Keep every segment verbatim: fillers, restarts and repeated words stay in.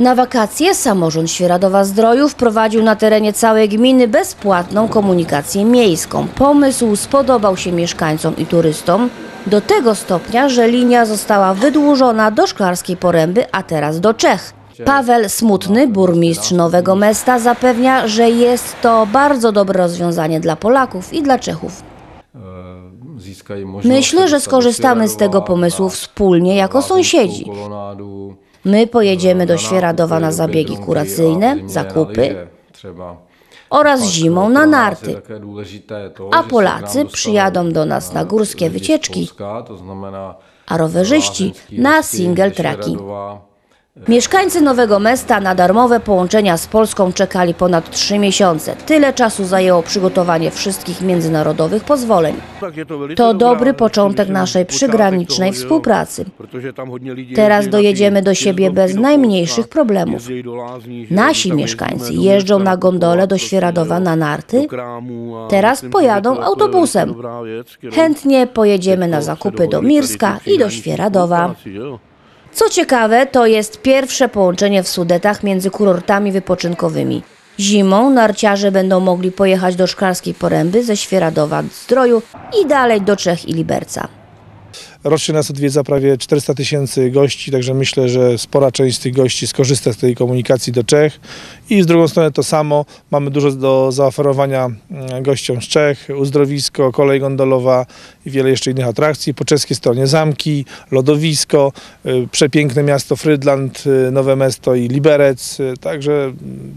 Na wakacje samorząd Świeradowa-Zdroju wprowadził na terenie całej gminy bezpłatną komunikację miejską. Pomysł spodobał się mieszkańcom i turystom do tego stopnia, że linia została wydłużona do Szklarskiej Poręby, a teraz do Czech. Paweł Smutny, burmistrz Nowego Miasta, zapewnia, że jest to bardzo dobre rozwiązanie dla Polaków i dla Czechów. Myślę, że skorzystamy z tego pomysłu wspólnie jako sąsiedzi. My pojedziemy do Świeradowa na zabiegi kuracyjne, zakupy oraz zimą na narty, a Polacy przyjadą do nas na górskie wycieczki, a rowerzyści na single tracki. Mieszkańcy Nowego Miasta na darmowe połączenia z Polską czekali ponad trzy miesiące. Tyle czasu zajęło przygotowanie wszystkich międzynarodowych pozwoleń. To dobry początek naszej przygranicznej współpracy. Teraz dojedziemy do siebie bez najmniejszych problemów. Nasi mieszkańcy jeżdżą na gondole do Świeradowa na narty. Teraz pojadą autobusem. Chętnie pojedziemy na zakupy do Mirska i do Świeradowa. Co ciekawe, to jest pierwsze połączenie w Sudetach między kurortami wypoczynkowymi. Zimą narciarze będą mogli pojechać do Szklarskiej Poręby ze Świeradowa-Zdroju i dalej do Czech i Liberca. Rocznie nas odwiedza prawie czterysta tysięcy gości, także myślę, że spora część z tych gości skorzysta z tej komunikacji do Czech. I z drugą strony to samo, mamy dużo do zaoferowania gościom z Czech, uzdrowisko, kolej gondolowa i wiele jeszcze innych atrakcji. Po czeskiej stronie zamki, lodowisko, przepiękne miasto Frýdlant, Nowe Miasto i Liberec, także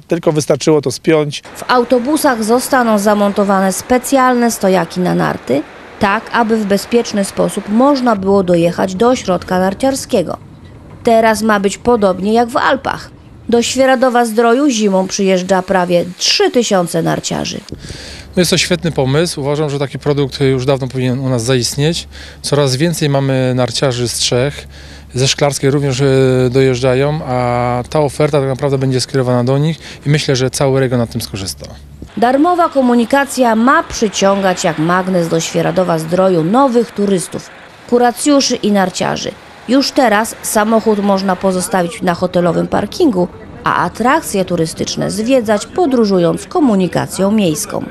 tylko wystarczyło to spiąć. W autobusach zostaną zamontowane specjalne stojaki na narty, tak aby w bezpieczny sposób można było dojechać do ośrodka narciarskiego. Teraz ma być podobnie jak w Alpach. Do Świeradowa-Zdroju zimą przyjeżdża prawie trzy tysiące narciarzy. No jest to świetny pomysł. Uważam, że taki produkt już dawno powinien u nas zaistnieć. Coraz więcej mamy narciarzy z Czech. Ze Szklarskiej również dojeżdżają, a ta oferta tak naprawdę będzie skierowana do nich i myślę, że cały region na tym skorzysta. Darmowa komunikacja ma przyciągać jak magnes do Świeradowa-Zdroju nowych turystów, kuracjuszy i narciarzy. Już teraz samochód można pozostawić na hotelowym parkingu, a atrakcje turystyczne zwiedzać podróżując komunikacją miejską.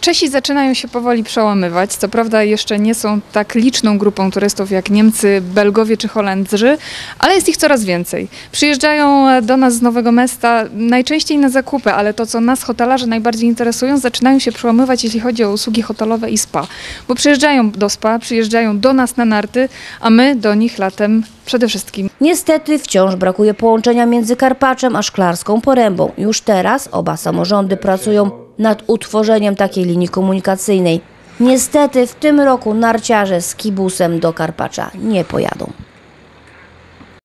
Czesi zaczynają się powoli przełamywać, co prawda jeszcze nie są tak liczną grupą turystów jak Niemcy, Belgowie czy Holendrzy, ale jest ich coraz więcej. Przyjeżdżają do nas z Nowego Miasta najczęściej na zakupy, ale to co nas hotelarzy najbardziej interesują, zaczynają się przełamywać jeśli chodzi o usługi hotelowe i spa, bo przyjeżdżają do spa, przyjeżdżają do nas na narty, a my do nich latem przede wszystkim. Niestety wciąż brakuje połączenia między Karpaczem a Szklarską Porębą. Już teraz oba samorządy pracują nad utworzeniem takiej linii komunikacyjnej. Niestety w tym roku narciarze z kibusem do Karpacza nie pojadą.